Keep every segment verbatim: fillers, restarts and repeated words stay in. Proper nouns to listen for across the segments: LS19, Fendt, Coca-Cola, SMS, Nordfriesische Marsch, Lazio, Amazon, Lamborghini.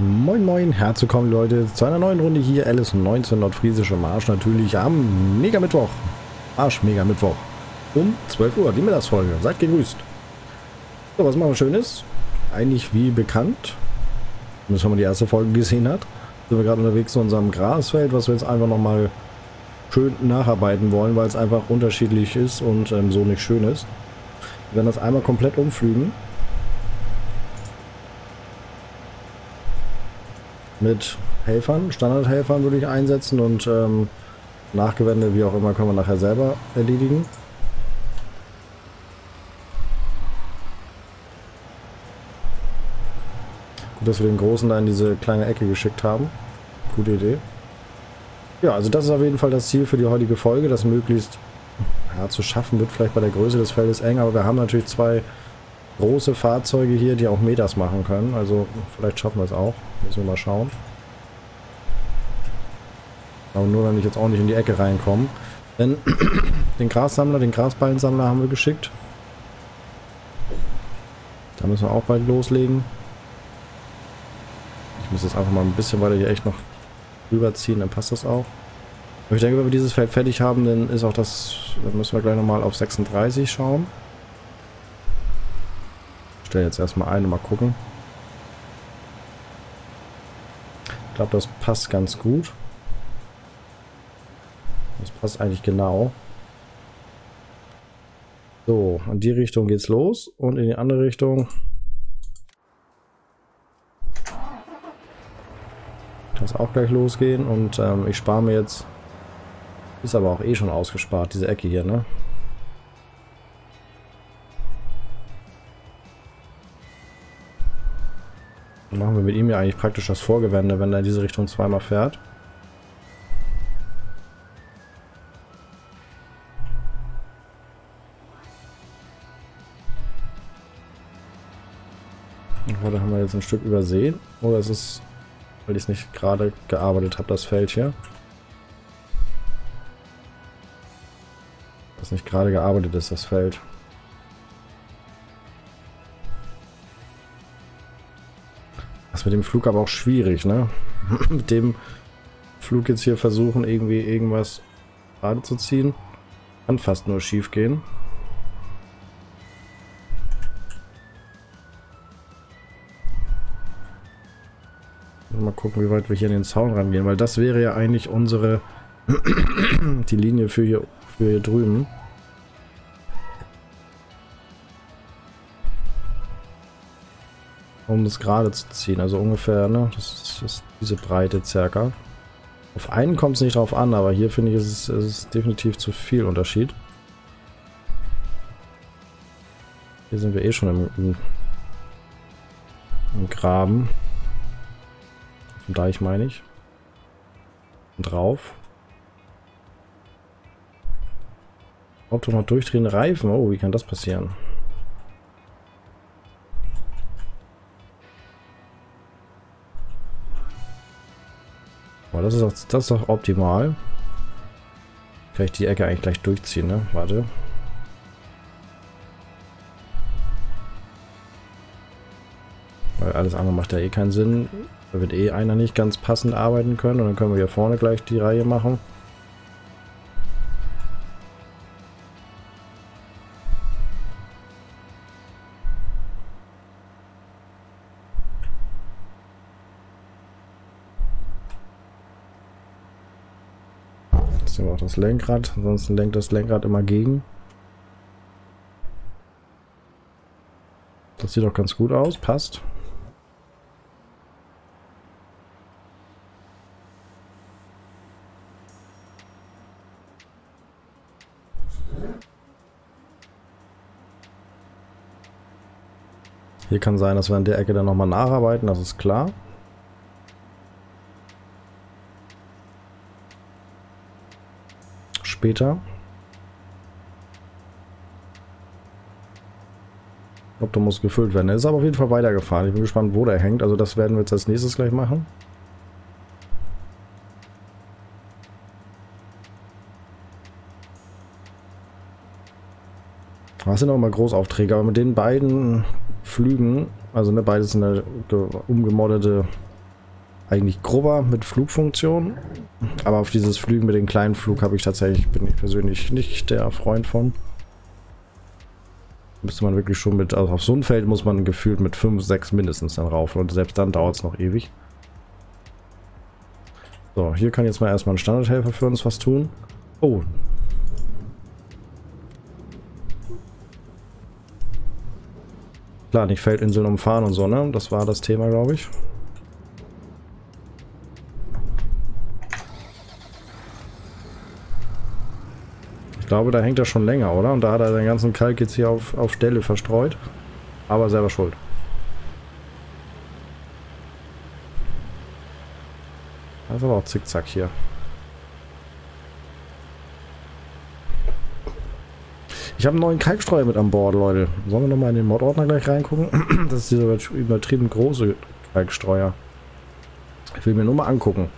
Moin moin, herzlich willkommen Leute zu einer neuen Runde hier, L S neunzehn Nordfriesische Marsch, natürlich am Mega-Mittwoch, Marsch-Mega-Mittwoch um zwölf Uhr, die Mittagsfolge, seid gegrüßt. So, was machen wir Schönes? Eigentlich wie bekannt, das haben wir die erste Folge gesehen hat, sind wir gerade unterwegs zu unserem Grasfeld, was wir jetzt einfach nochmal schön nacharbeiten wollen, weil es einfach unterschiedlich ist und ähm, so nicht schön ist. Wir werden das einmal komplett umflügen. Mit Helfern, Standardhelfern würde ich einsetzen und ähm, Nachgewände, wie auch immer, können wir nachher selber erledigen. Gut, dass wir den Großen da in diese kleine Ecke geschickt haben. Gute Idee. Ja, also das ist auf jeden Fall das Ziel für die heutige Folge, das möglichst ja, zu schaffen wird, vielleicht bei der Größe des Feldes eng, aber wir haben natürlich zwei große Fahrzeuge hier, die auch Meters machen können, also vielleicht schaffen wir es auch. Müssen wir mal schauen. Aber nur damit ich jetzt auch nicht in die Ecke reinkomme. Denn den Grassammler, den Grasballensammler haben wir geschickt. Da müssen wir auch bald loslegen. Ich muss jetzt einfach mal ein bisschen weiter hier echt noch rüberziehen, dann passt das auch. Aber ich denke, wenn wir dieses Feld fertig haben, dann ist auch das. Dann müssen wir gleich nochmal auf sechsunddreißig schauen. Ich stelle jetzt erstmal ein und mal gucken. Ich glaube, das passt ganz gut. Das passt eigentlich genau. So, in die Richtung geht's los und in die andere Richtung. Das auch gleich losgehen und ähm, ich spare mir jetzt. Ist aber auch eh schon ausgespart, diese Ecke hier, ne? Machen wir mit ihm ja eigentlich praktisch das Vorgewende, wenn er in diese Richtung zweimal fährt. Da haben wir jetzt ein Stück übersehen. Oder es ist, weil ich es nicht gerade gearbeitet habe, das Feld hier. Das nicht gerade gearbeitet ist, das Feld. Mit dem Flug aber auch schwierig, ne? Mit dem Flug jetzt hier versuchen, irgendwie irgendwas gerade zu ziehen. Kann fast nur schief gehen. Mal gucken, wie weit wir hier in den Zaun rangehen, weil das wäre ja eigentlich unsere die Linie für hier, für hier drüben. Um das gerade zu ziehen, also ungefähr, ne, das ist diese Breite circa. Auf einen kommt es nicht drauf an, aber hier finde ich, ist es ist definitiv zu viel Unterschied. Hier sind wir eh schon im, im, im Graben. Auf dem Deich meine ich. Und drauf. Ob doch noch durchdrehende Reifen, oh, wie kann das passieren? Das ist, auch, das ist auch optimal. Kann ich die Ecke eigentlich gleich durchziehen, ne? Warte. Weil alles andere macht ja eh keinen Sinn. Da wird eh einer nicht ganz passend arbeiten können. Und dann können wir hier vorne gleich die Reihe machen. Nehmen wir auch das Lenkrad, ansonsten lenkt das Lenkrad immer gegen. Das sieht doch ganz gut aus, passt. Hier kann sein, dass wir an der Ecke dann nochmal nacharbeiten, das ist klar. Später. Ich glaube, da muss gefüllt werden. Er ist aber auf jeden Fall weitergefahren. Ich bin gespannt, wo der hängt. Also das werden wir jetzt als nächstes gleich machen. Das sind auch immer Großaufträge, aber mit den beiden Flügen, also ne, beides sind eine umgemoddete eigentlich grober mit Flugfunktion. Aber auf dieses Flügen mit dem kleinen Flug habe ich tatsächlich, bin ich persönlich nicht der Freund von. Müsste man wirklich schon mit, also auf so ein Feld muss man gefühlt mit fünf, sechs mindestens dann rauf. Und selbst dann dauert es noch ewig. So, hier kann jetzt mal erstmal ein Standardhelfer für uns was tun. Oh. Klar, nicht Feldinseln umfahren und so, ne? Das war das Thema, glaube ich. Ich glaube, da hängt er schon länger, oder? Und da hat er den ganzen Kalk jetzt hier auf, auf Stelle verstreut. Aber selber schuld. Das ist aber auch zickzack hier. Ich habe einen neuen Kalkstreuer mit an Bord, Leute. Sollen wir nochmal in den Mod-Ordner gleich reingucken? Das ist dieser übertrieben große Kalkstreuer. Ich will mir nur mal angucken.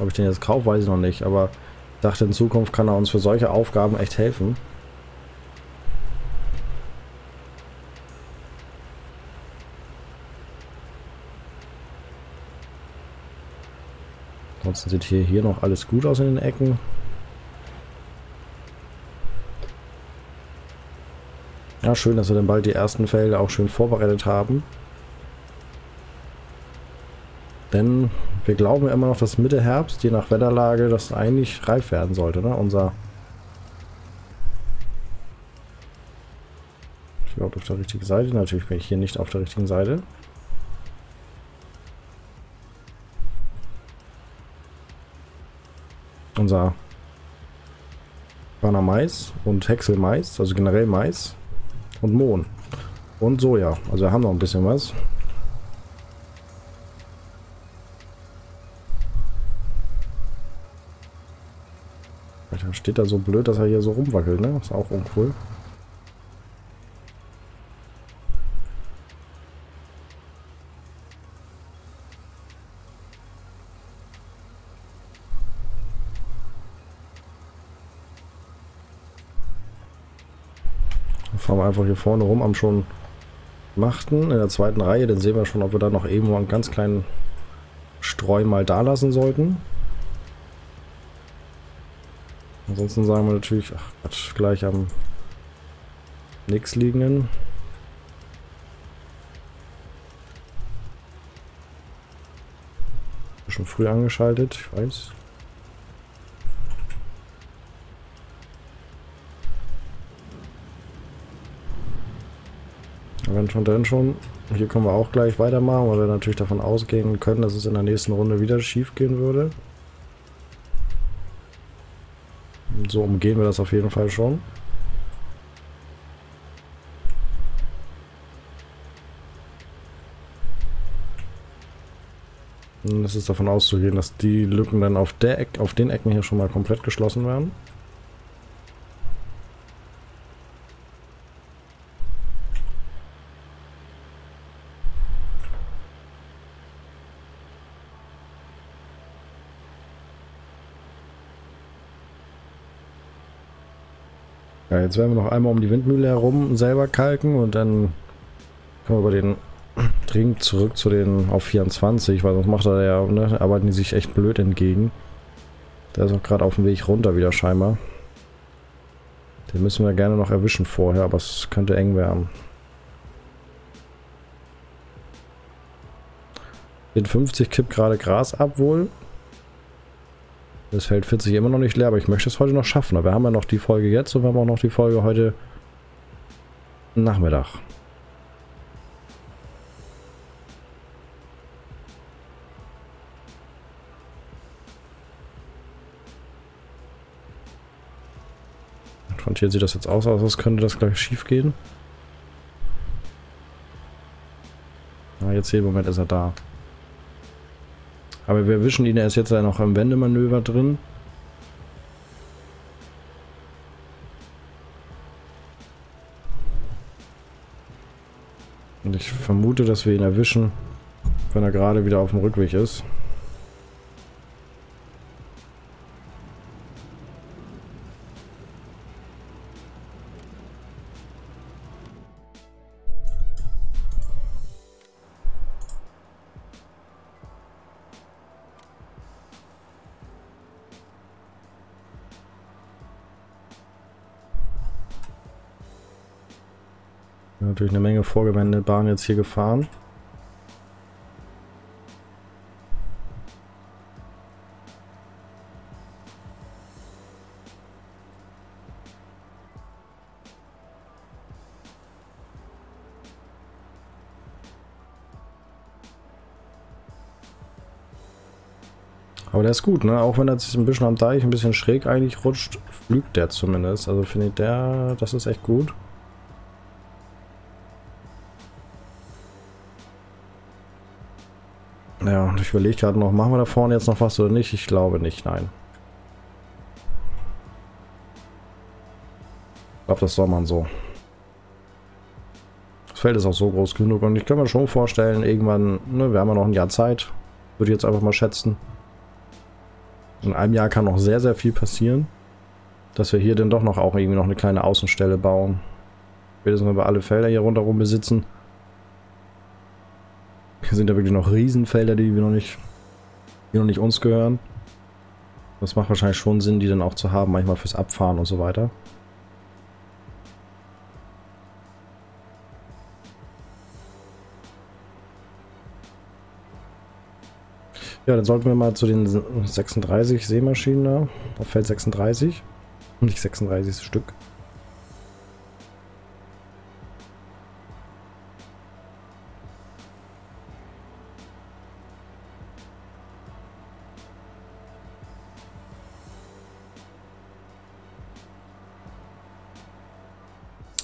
Ob ich den jetzt kaufe, weiß ich noch nicht. Aber ich dachte, in Zukunft kann er uns für solche Aufgaben echt helfen. Ansonsten sieht hier, hier noch alles gut aus in den Ecken. Ja, schön, dass wir dann bald die ersten Felder auch schön vorbereitet haben. Denn wir glauben ja immer noch, dass Mitte Herbst, je nach Wetterlage, das eigentlich reif werden sollte, ne? Unser. Ich bin auf der richtigen Seite. Natürlich bin ich hier nicht auf der richtigen Seite. Unser Banner Mais und Häckselmais, also generell Mais. Und Mohn. Und Soja. Also wir haben noch ein bisschen was. Alter, steht da so blöd, dass er hier so rumwackelt, ne? Ist auch uncool. Fahren wir einfach hier vorne rum am schon machten, in der zweiten Reihe, dann sehen wir schon, ob wir da noch irgendwo einen ganz kleinen Streu mal da lassen sollten. Ansonsten sagen wir natürlich, ach Quatsch, gleich am nächstliegenden. Schon früh angeschaltet, ich weiß. Wenn schon, dann schon. Hier können wir auch gleich weitermachen, weil wir natürlich davon ausgehen können, dass es in der nächsten Runde wieder schief gehen würde. Und so umgehen wir das auf jeden Fall schon. Und es ist davon auszugehen, dass die Lücken dann auf, der Eck, auf den Ecken hier schon mal komplett geschlossen werden. Jetzt werden wir noch einmal um die Windmühle herum selber kalken und dann können wir über den Trink zurück zu den auf vierundzwanzig, weil sonst macht er ja, ne, arbeiten die sich echt blöd entgegen. Der ist auch gerade auf dem Weg runter wieder scheinbar. Den müssen wir gerne noch erwischen vorher, aber es könnte eng werden. Den fünfzig kippt gerade Gras ab wohl. Das Feld vierzig immer noch nicht leer, aber ich möchte es heute noch schaffen. Aber wir haben ja noch die Folge jetzt und wir haben auch noch die Folge heute Nachmittag. Und hier sieht das jetzt aus, als könnte das gleich schief gehen. Na, jetzt hier im Moment ist er da. Aber wir erwischen ihn, er ist jetzt ja noch im Wendemanöver drin. Und ich vermute, dass wir ihn erwischen, wenn er gerade wieder auf dem Rückweg ist. Natürlich eine Menge vorgewendete Bahn jetzt hier gefahren. Aber der ist gut, ne? Auch wenn er sich ein bisschen am Deich, ein bisschen schräg eigentlich rutscht, flügt der zumindest. Also finde ich der, das ist echt gut. Ja, und ich überlege gerade noch, machen wir da vorne jetzt noch was oder nicht? Ich glaube nicht, nein. Ich glaube, das soll man so. Das Feld ist auch so groß genug und ich kann mir schon vorstellen, irgendwann, ne, wir haben ja noch ein Jahr Zeit. Würde ich jetzt einfach mal schätzen. In einem Jahr kann noch sehr, sehr viel passieren, dass wir hier dann doch noch auch irgendwie noch eine kleine Außenstelle bauen. Spätestens, wenn wir alle Felder hier rundherum besitzen. Hier sind ja wirklich noch Riesenfelder, die wir noch nicht, die noch nicht uns gehören. Das macht wahrscheinlich schon Sinn, die dann auch zu haben, manchmal fürs Abfahren und so weiter. Ja, dann sollten wir mal zu den sechsunddreißig Seemaschinen da, auf Feld sechsunddreißig, nicht sechsunddreißig Stück.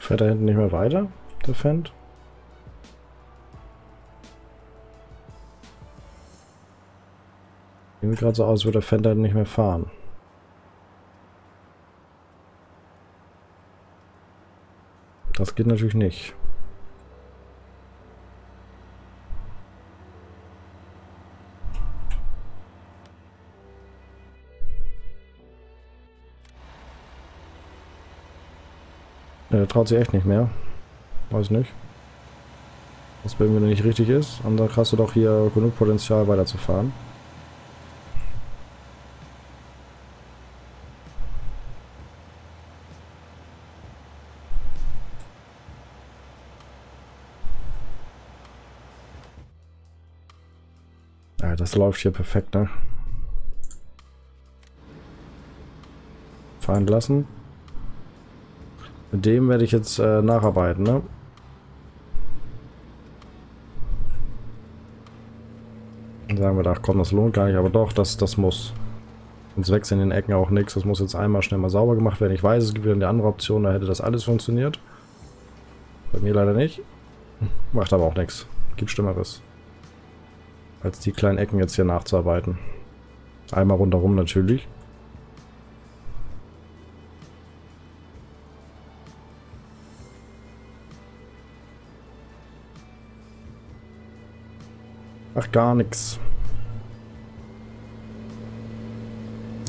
Fährt da hinten nicht mehr weiter, der Fendt? Sieht gerade so aus, als würde der Fendt halt nicht mehr fahren. Das geht natürlich nicht. Ja, der traut sich echt nicht mehr. Weiß nicht. Was bei mir nicht richtig ist. Und da hast du doch hier genug Potenzial weiterzufahren. Das läuft hier perfekt, ne? Fahren lassen. Mit dem werde ich jetzt äh, nacharbeiten, ne? Dann sagen wir, ach komm, das lohnt gar nicht, aber doch, das, das muss. Sonst wächst in den Ecken auch nichts. Das muss jetzt einmal schnell mal sauber gemacht werden. Ich weiß, es gibt wieder eine andere Option, da hätte das alles funktioniert. Bei mir leider nicht. Macht aber auch nichts. Gibt Schlimmeres, als die kleinen Ecken jetzt hier nachzuarbeiten. Einmal rundherum natürlich. Ach, gar nichts.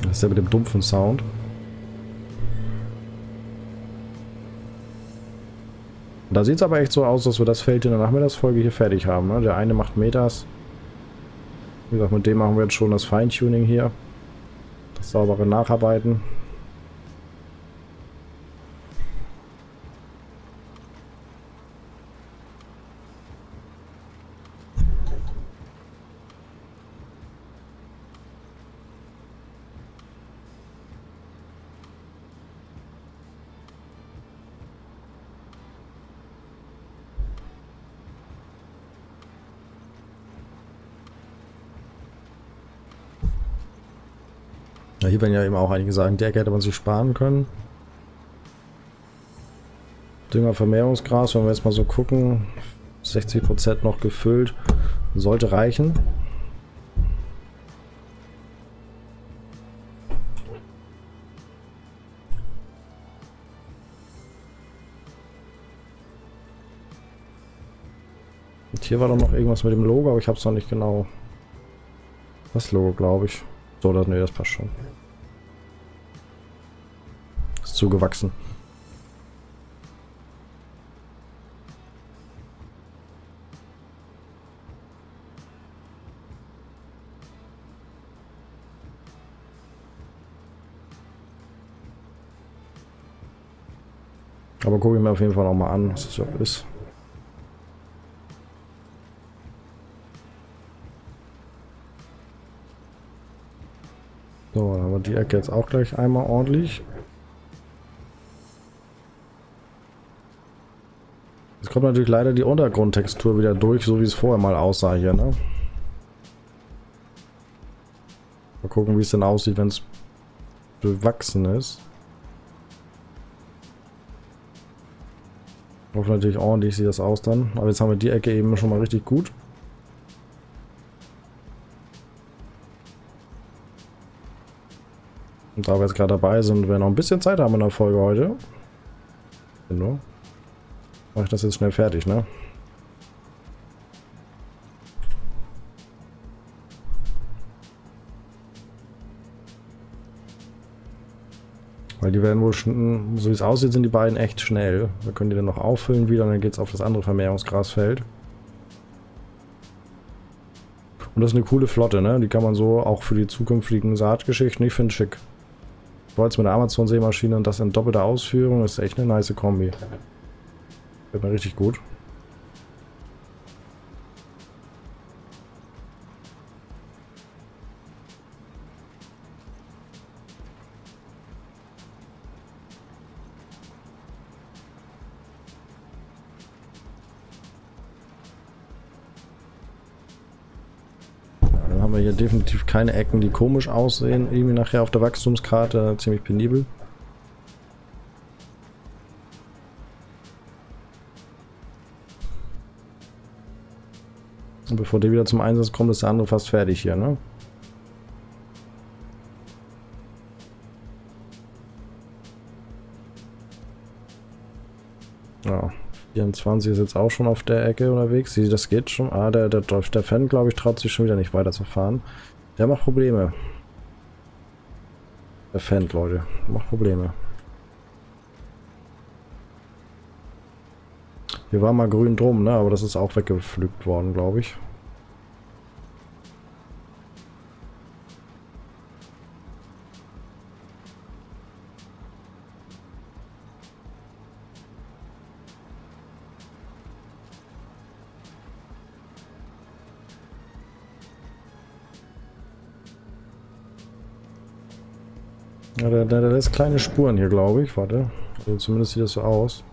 Das ist ja mit dem dumpfen Sound. Da sieht es aber echt so aus, dass wir das Feld in der Nachmittagsfolge hier fertig haben, ne? Der eine macht Meters. Wie gesagt, mit dem machen wir jetzt schon das Feintuning hier. Das saubere Nacharbeiten. Hier werden ja eben auch einige sagen, die Ecke hätte man sich sparen können. Düngervermehrungsgras, wenn wir jetzt mal so gucken, sechzig Prozent noch gefüllt, sollte reichen. Und hier war doch noch irgendwas mit dem Logo, aber ich habe es noch nicht genau. Das Logo, glaube ich. So, das, nee, das passt schon. Ist zugewachsen. Aber gucke ich mir auf jeden Fall auch mal an, was das überhaupt ist. So, dann haben wir die Ecke jetzt auch gleich einmal ordentlich. Jetzt kommt natürlich leider die Untergrundtextur wieder durch, so wie es vorher mal aussah hier, ne? Mal gucken, wie es denn aussieht, wenn es bewachsen ist. Ich hoffe natürlich ordentlich sieht das aus dann. Aber jetzt haben wir die Ecke eben schon mal richtig gut. Und da wir jetzt gerade dabei sind, wir noch ein bisschen Zeit haben in der Folge heute. Genau. Mache ich das jetzt schnell fertig, ne? Weil die werden wohl, so wie es aussieht, sind die beiden echt schnell. Wir können die dann noch auffüllen wieder und dann geht es auf das andere Vermehrungsgrasfeld. Und das ist eine coole Flotte, ne? Die kann man so auch für die zukünftigen Saatgeschichten, ich finde es schick. Ich wollte es mit der Amazon-Sämaschine und das in doppelter Ausführung, das ist echt eine nice Kombi. Wird mir richtig gut. Haben wir hier definitiv keine Ecken, die komisch aussehen, irgendwie nachher auf der Wachstumskarte, ziemlich penibel. Und bevor der wieder zum Einsatz kommt, ist der andere fast fertig hier, ne? Ja, vierundzwanzig ist jetzt auch schon auf der Ecke unterwegs. Das geht schon. Ah, der, der, der Fendt, glaube ich, traut sich schon wieder nicht weiter zu fahren. Der macht Probleme. Der Fendt, Leute. Macht Probleme. Hier war mal grün drum, ne? Aber das ist auch weggepflügt worden, glaube ich. Ja, da, da, da lässt kleine Spuren hier, glaube ich. Warte. Also zumindest sieht das so aus.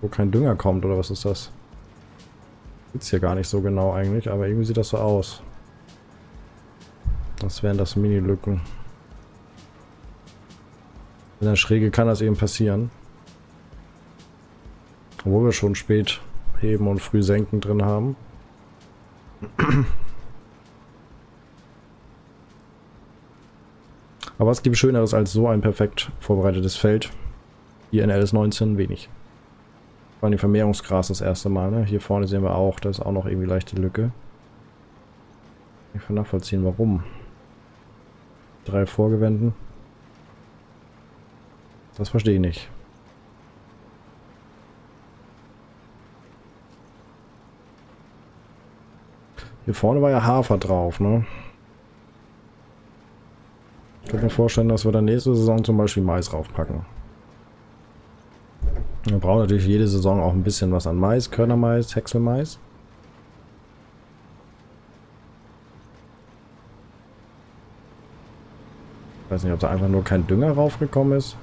Wo kein Dünger kommt, oder was ist das? Sieht's hier gar nicht so genau eigentlich, aber irgendwie sieht das so aus. Das wären das Mini-Lücken. In der Schräge kann das eben passieren. Obwohl wir schon spät heben und früh senken drin haben. Aber es gibt Schöneres als so ein perfekt vorbereitetes Feld. Hier in L S neunzehn wenig. War die Vermehrungsgras das erste Mal, ne? Hier vorne sehen wir auch, da ist auch noch irgendwie leichte Lücke. Ich kann nachvollziehen, warum. Drei Vorgewänden. Das verstehe ich nicht. Hier vorne war ja Hafer drauf, ne? Ich kann mir vorstellen, dass wir dann nächste Saison zum Beispiel Mais raufpacken. Man braucht natürlich jede Saison auch ein bisschen was an Mais, Körnermais, Häckselmais. Ich weiß nicht, ob da einfach nur kein Dünger raufgekommen ist.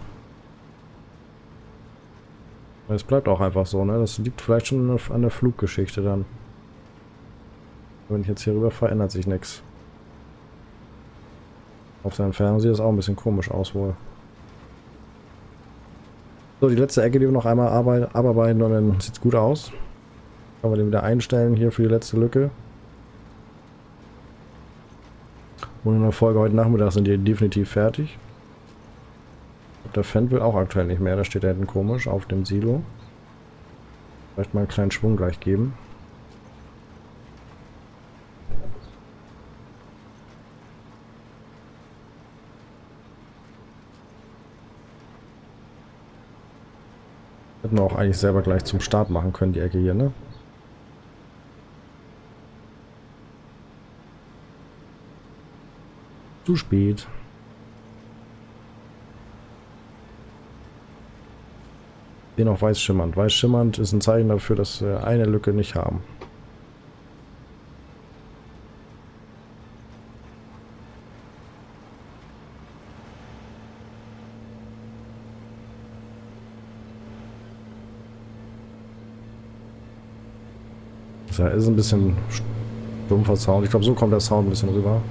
Es bleibt auch einfach so, ne? Das liegt vielleicht schon an der Fluggeschichte dann. Wenn ich jetzt hier rüber fahre, ändert sich nichts. Auf der Entfernung sieht das auch ein bisschen komisch aus wohl. So, die letzte Ecke, die wir noch einmal abarbeiten, und dann sieht es gut aus. Kann man den wieder einstellen hier für die letzte Lücke. Und in der Folge heute Nachmittag sind die definitiv fertig. Der Fendt will auch aktuell nicht mehr, da steht da hinten komisch auf dem Silo. Vielleicht mal einen kleinen Schwung gleich geben. Hätten wir auch eigentlich selber gleich zum Start machen können, die Ecke hier, ne? Zu spät. Hier noch weiß schimmernd. Weiß schimmernd ist ein Zeichen dafür, dass wir eine Lücke nicht haben. Das ist ein bisschen dumpfer Sound. Ich glaube, so kommt der Sound ein bisschen rüber.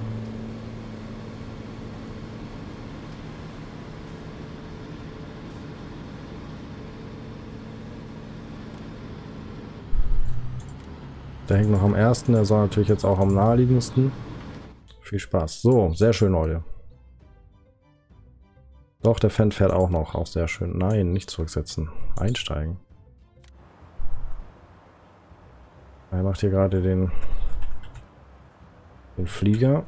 Der hängt noch am ersten, der soll natürlich jetzt auch am naheliegendsten. Viel Spaß. So, sehr schön, Leute. Doch, der Fendt fährt auch noch. Auch sehr schön. Nein, nicht zurücksetzen. Einsteigen. Er macht hier gerade den, den Flieger.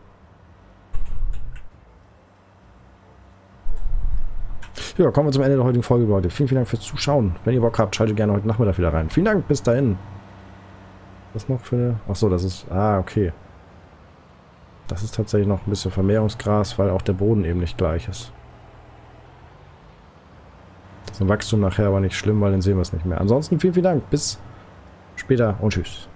Ja, kommen wir zum Ende der heutigen Folge, Leute. Vielen, vielen Dank fürs Zuschauen. Wenn ihr Bock habt, schaltet gerne heute Nachmittag wieder rein. Vielen Dank, bis dahin. Was noch für eine... Achso, das ist... Ah, okay. Das ist tatsächlich noch ein bisschen Vermehrungsgras, weil auch der Boden eben nicht gleich ist. Das ist ein Wachstum nachher aber nicht schlimm, weil dann sehen wir es nicht mehr. Ansonsten vielen, vielen Dank. Bis später und tschüss.